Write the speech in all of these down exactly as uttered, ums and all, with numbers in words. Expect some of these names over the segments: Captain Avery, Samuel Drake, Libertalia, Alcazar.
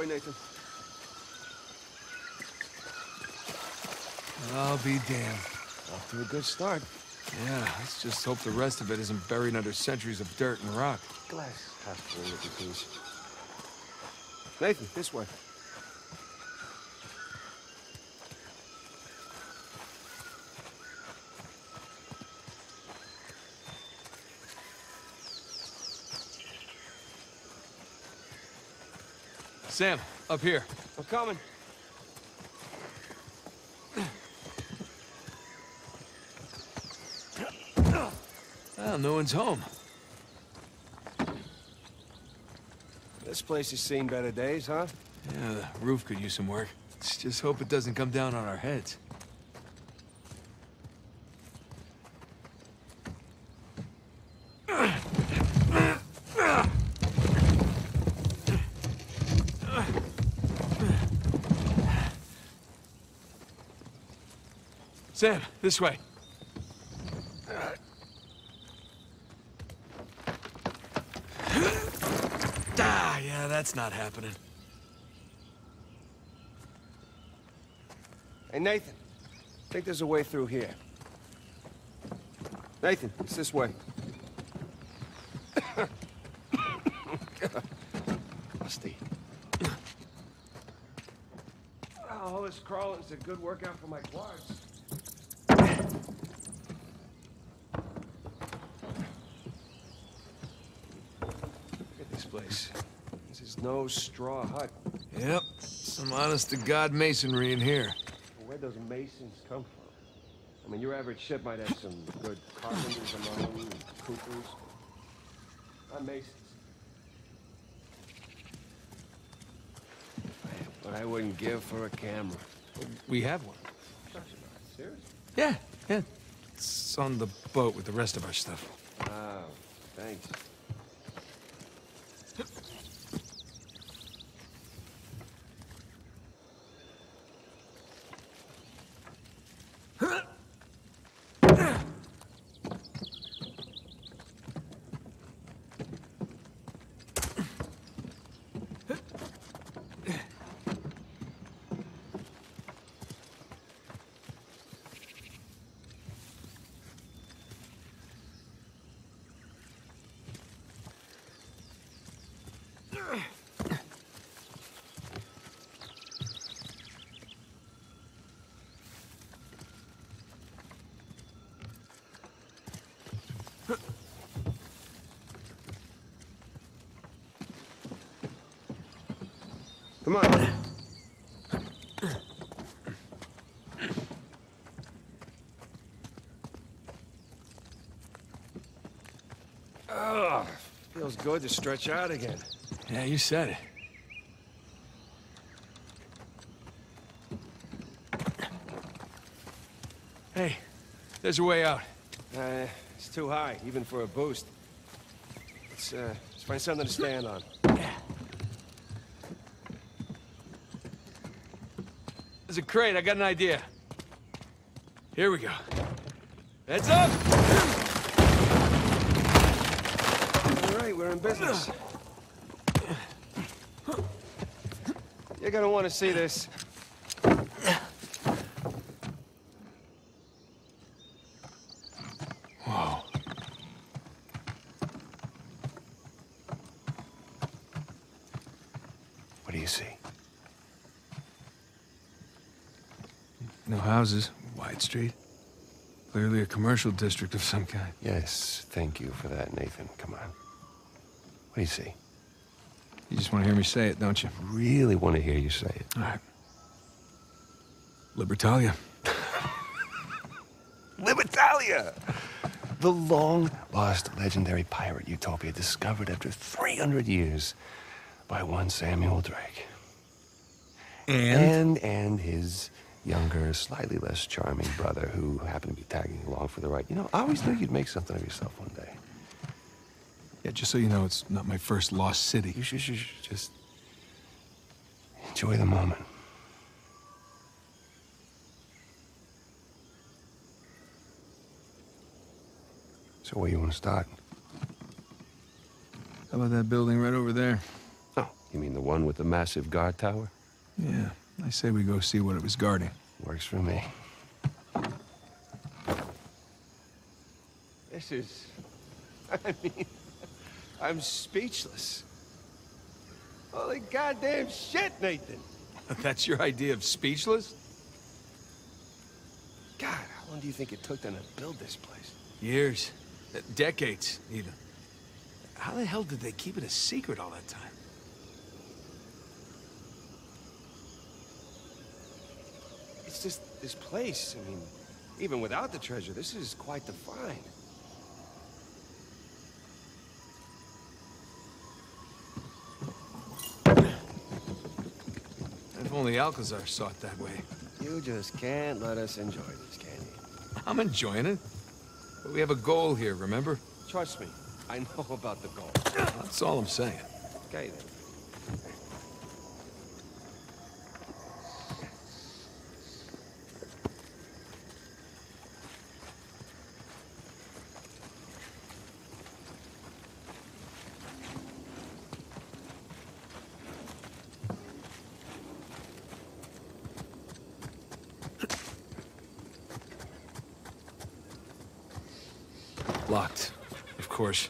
way, Nathan. I'll be damned. Off to a good start. Yeah, let's just hope the rest of it isn't buried under centuries of dirt and rock. Glass half full, if you please. Nathan, this way. Sam, up here. I'm coming. Well, no one's home. This place has seen better days, huh? Yeah, the roof could use some work. Let's just hope it doesn't come down on our heads. Sam, this way. Ah, yeah, that's not happening. Hey, Nathan, I think there's a way through here. Nathan, it's this way. Musty. All this crawling's a good workout for my quads. Place. This is no straw hut. Yep. Some honest-to-God masonry in here. Well, where'd those masons come from? I mean, your average ship might have some good carpenters among them and coopers. Not masons. But I wouldn't give for a camera. We have one. Seriously? Yeah, yeah. It's on the boat with the rest of our stuff. Oh, thanks. Come on. Oh, feels good to stretch out again. Yeah, you said it. Hey, there's a way out. Uh, it's too high, even for a boost. Let's, uh, let's find something to stand on. There's a crate. I got an idea. Here we go. Heads up! All right, we're in business. You're gonna want to see this. Whoa. What do you see? No houses, wide street. Clearly a commercial district of some kind. Yes, thank you for that, Nathan. Come on. What do you see? You just want to hear me say it, don't you? Really want to hear you say it. All right. Libertalia. Libertalia! The long-lost legendary pirate utopia discovered after three hundred years by one Samuel Drake. And? And, and his... younger, slightly less charming brother who happened to be tagging along for the ride. You know, I always knew you'd make something of yourself one day. Yeah, just so you know, it's not my first lost city. You should, should, should just enjoy the moment. So where you want to start? How about that building right over there? Oh, You mean the one with the massive guard tower? Yeah, I say we go see what it was guarding. Works for me. This is... I mean... I'm speechless. Holy goddamn shit, Nathan! That's your idea of speechless? God, how long do you think it took them to build this place? Years. Uh, decades, even. How the hell did they keep it a secret all that time? It's just this place, I mean, even without the treasure, this is quite the find. If only Alcazar saw it that way. You just can't let us enjoy this, can you? I'm enjoying it. But we have a goal here, remember? Trust me, I know about the goal. That's all I'm saying. Okay, then. Locked, of course.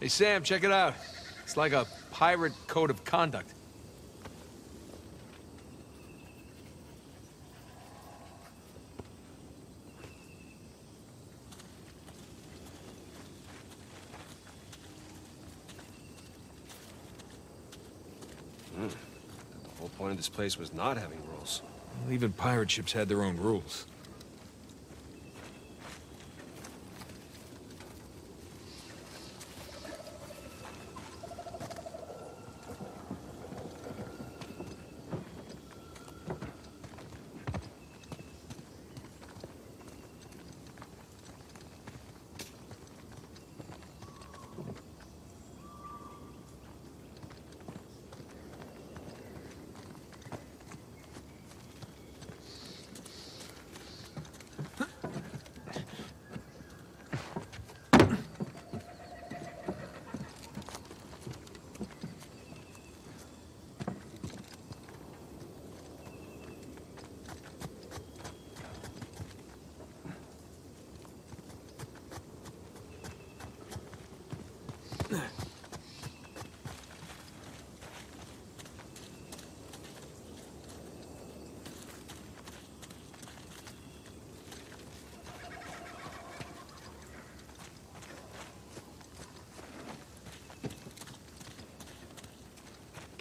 Hey, Sam, check it out. It's like a pirate code of conduct. Mm. The whole point of this place was not having rules. Well, even pirate ships had their own rules.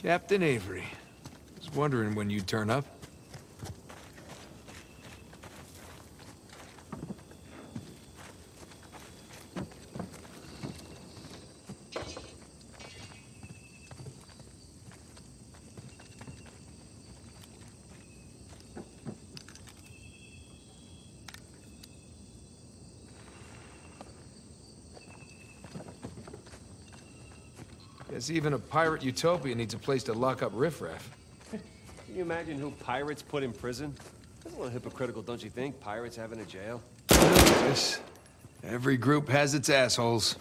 Captain Avery. I was wondering when you'd turn up. Guess even a pirate utopia needs a place to lock up riffraff. Can you imagine who pirates put in prison? That's a little hypocritical, don't you think? Pirates having a jail? Yes. Every group has its assholes.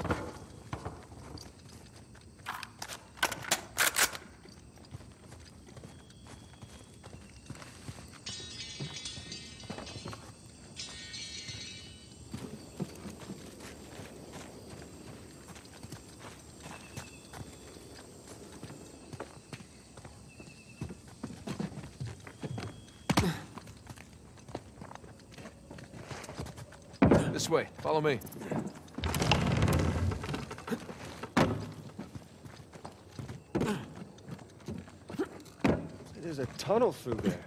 This way. Follow me. There's a tunnel through there.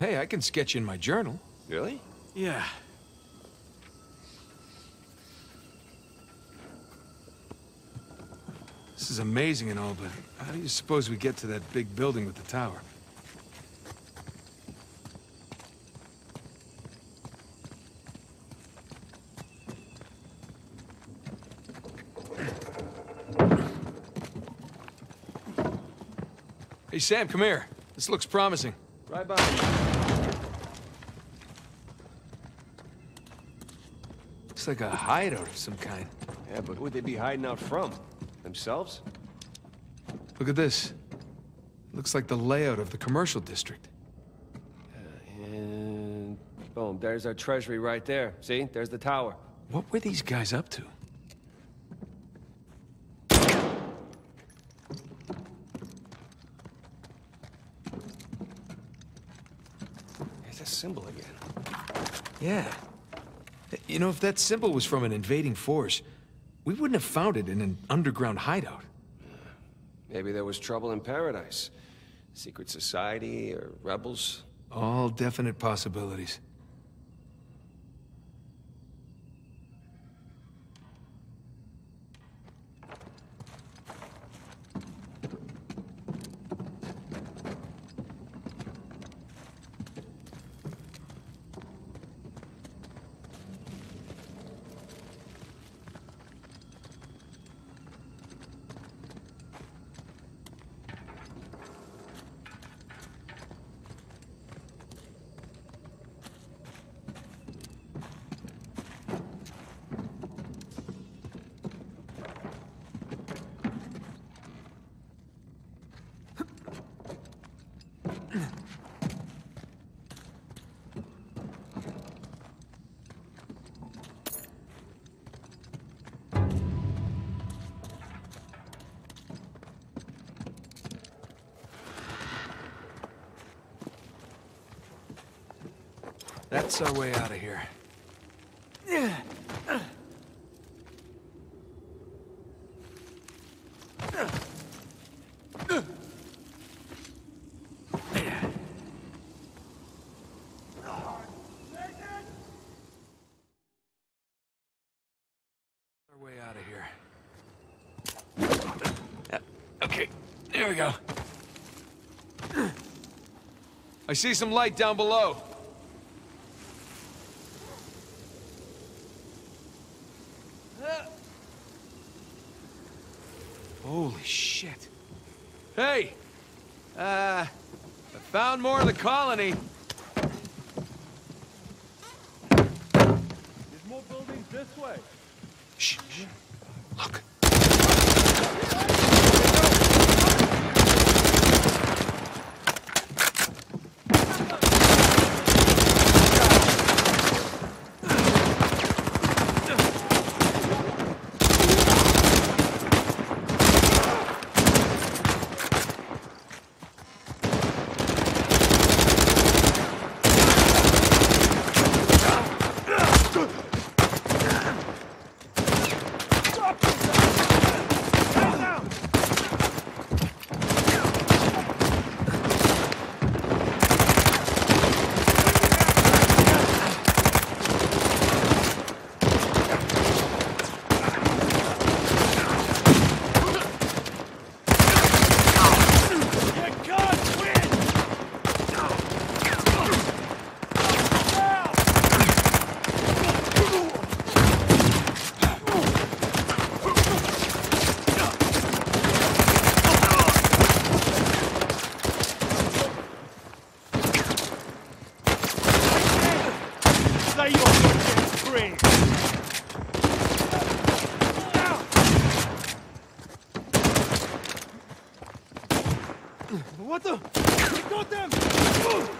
Hey, I can sketch in my journal. Really? Yeah. This is amazing and all, but how do you suppose we get to that big building with the tower? Hey, Sam, come here. This looks promising. Right by me. Looks like a hideout of some kind. Yeah, but who'd they be hiding out from? Themselves? Look at this. Looks like the layout of the commercial district. Uh, and... boom, there's our treasury right there. See? There's the tower. What were these guys up to? Symbol again. Yeah. You know, if that symbol was from an invading force, we wouldn't have found it in an underground hideout. Maybe there was trouble in paradise. Secret society or rebels. All definite possibilities. That's our way out of here. Our way out of here. Uh, okay, there we go. I see some light down below. Holy shit. Hey! Uh, I found more of the colony. There's more buildings this way. Shh, shh. Look. What the? We got them! Move!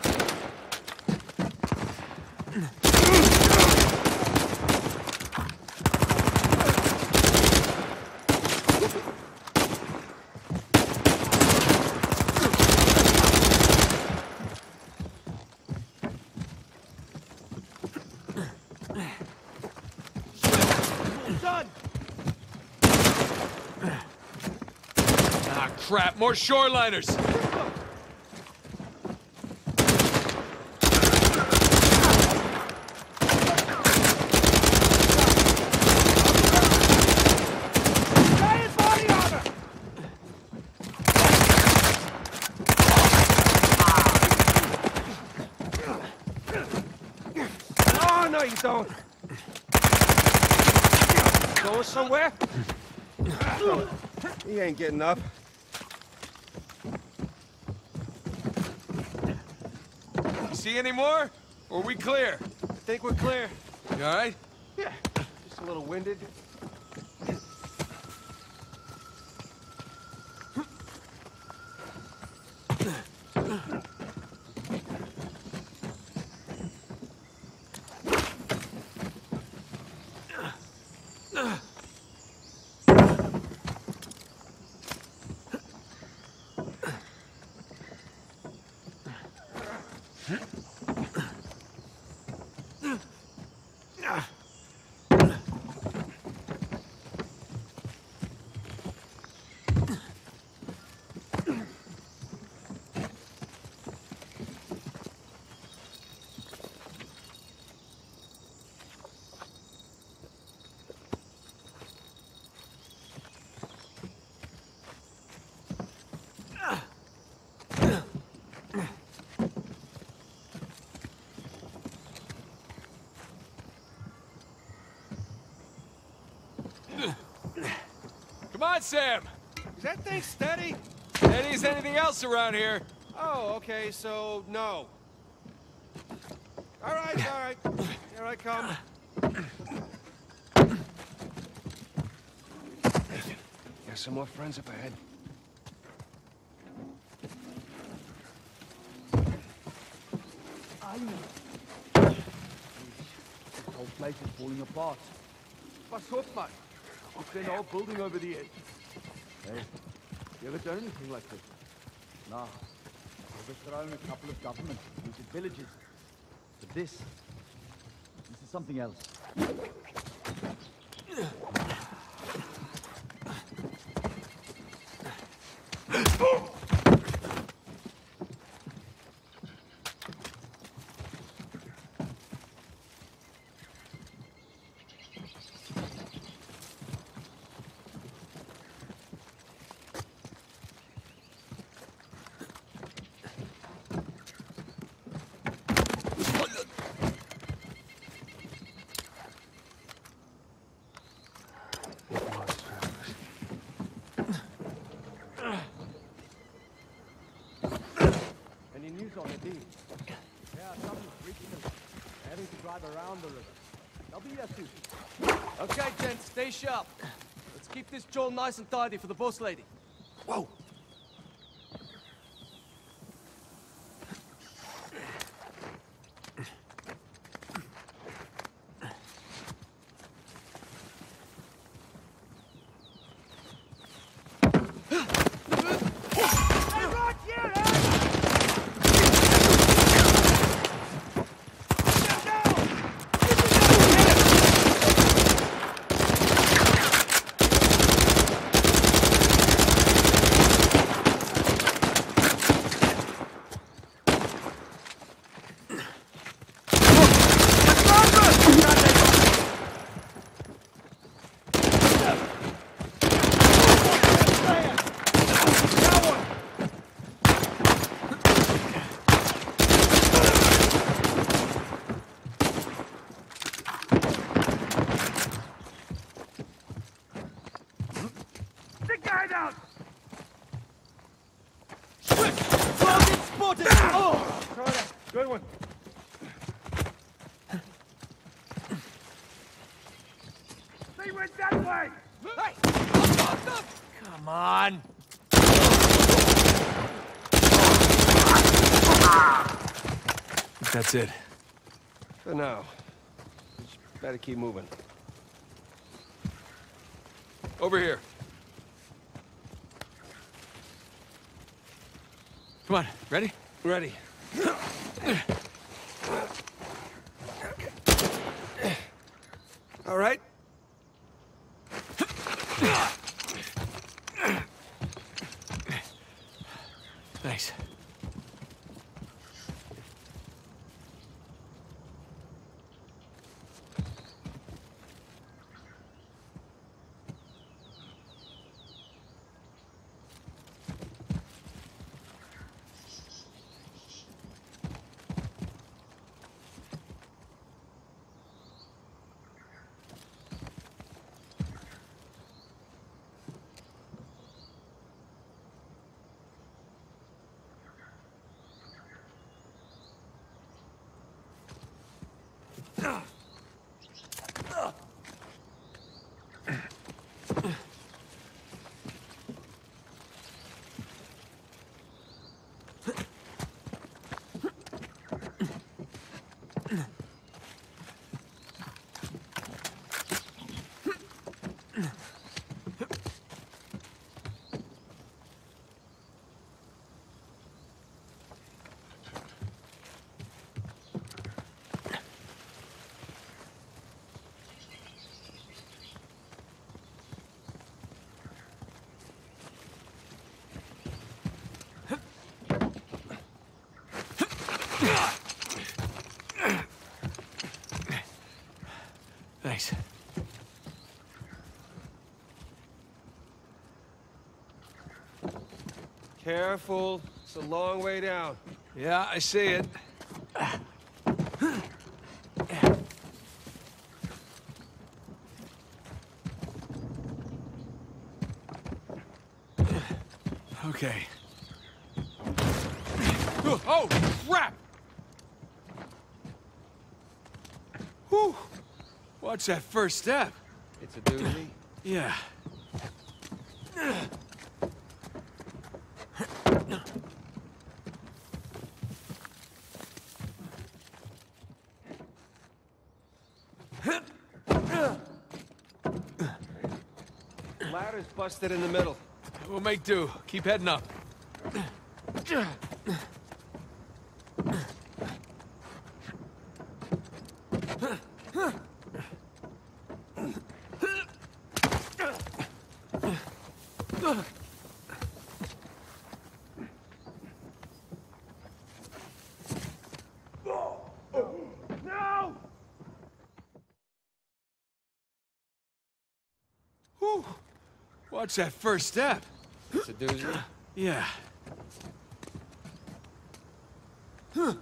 Crap, more shoreliners! going somewhere? He ain't getting up. You see any more? Or are we clear? I think we're clear. You all right? Yeah. Just a little winded. Come on, Sam! Is that thing steady? Steady as anything else around here. Oh, okay, so no. All right, all right. Here I come. There's some more friends up ahead. I know. The whole place is falling apart. What's up, mate? Send the whole building over the edge. Hey, you ever done anything like this? Nah. Overthrown a couple of governments, looted villages. But this, this is something else. Around the river. I'll be there too. Okay, gents, stay sharp. Let's keep this jaw nice and tidy for the boss lady. Whoa! That's it. For now. Just better keep moving. Over here. Come on, ready? Ready. All right. Thanks. Careful. It's a long way down. Yeah, I see it. Okay. Oh, crap! Whew. Watch that first step. It's a doozy. Yeah. Busted in the middle. We'll make do. Keep heading up. Watch that first step. It's a doozy. Yeah. Huh.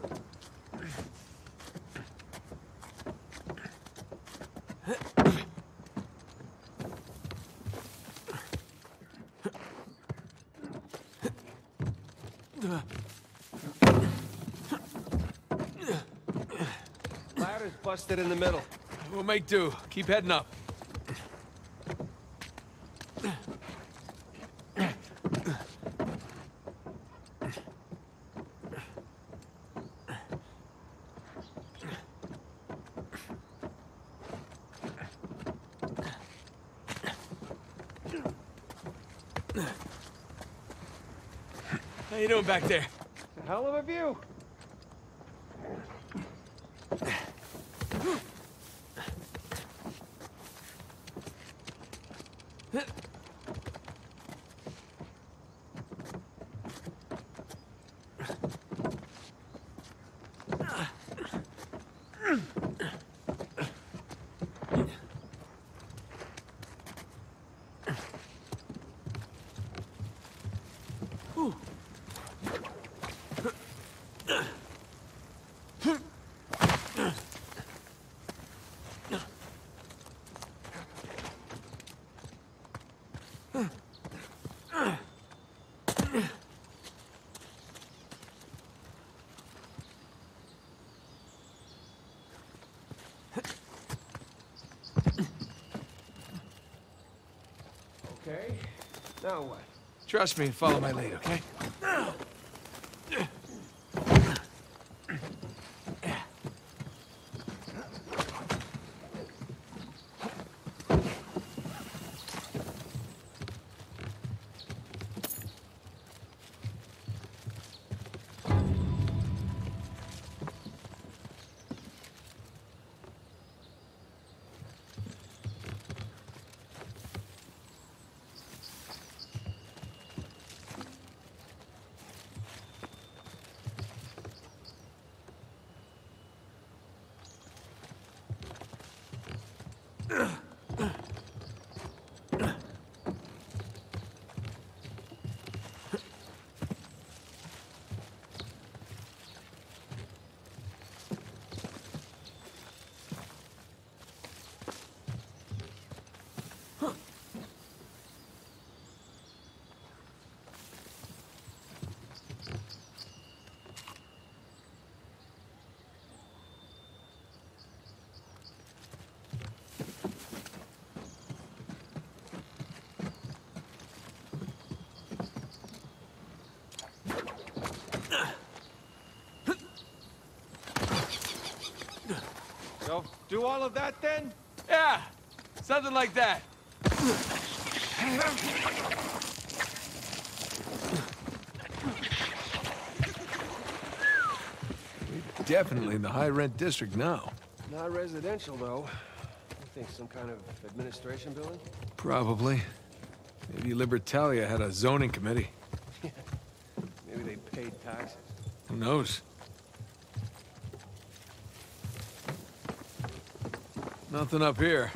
Ladder's busted in the middle. We'll make do. Keep heading up. Back there. It's a hell of a view. Okay. Now what? Trust me and follow my lead, okay? Do all of that, then? Yeah, something like that. We're definitely in the high-rent district now. Not residential, though. You think some kind of administration building? Probably. Maybe Libertalia had a zoning committee. Maybe they paid taxes. Who knows? Nothing up here.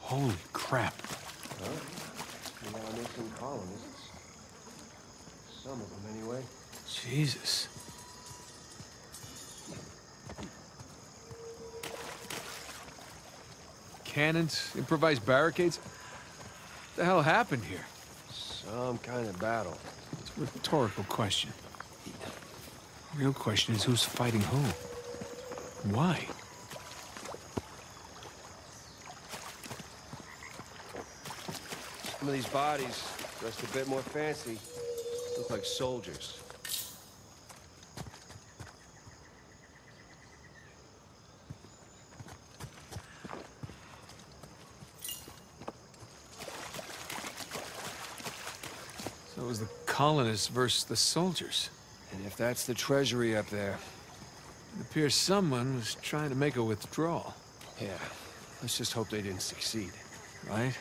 Holy crap. Well, you know, I know some colonists. Some of them, anyway. Jesus. Cannons, improvised barricades. What the hell happened here? Some kind of battle. It's a rhetorical question. The real question is who's fighting who? Why? Some of these bodies, dressed a bit more fancy, look like soldiers. So it was the colonists versus the soldiers. And if that's the treasury up there... It appears someone was trying to make a withdrawal. Yeah. Let's just hope they didn't succeed. Right?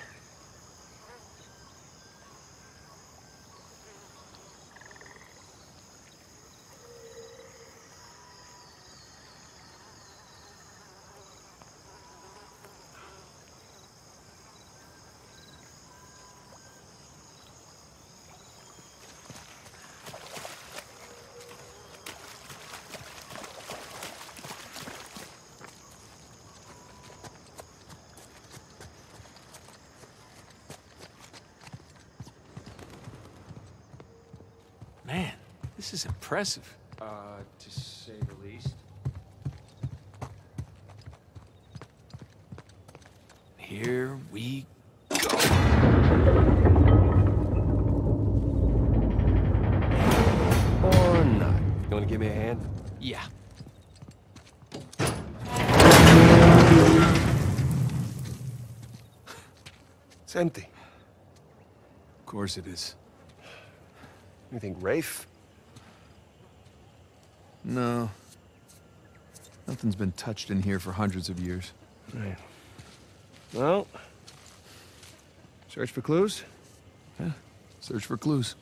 Man, this is impressive. Uh, to say the least. Here we go. Or not. You wanna give me a hand? Yeah. It's empty. Of course it is. You think Rafe? No. Nothing's been touched in here for hundreds of years. Right. Well, search for clues? Yeah, search for clues.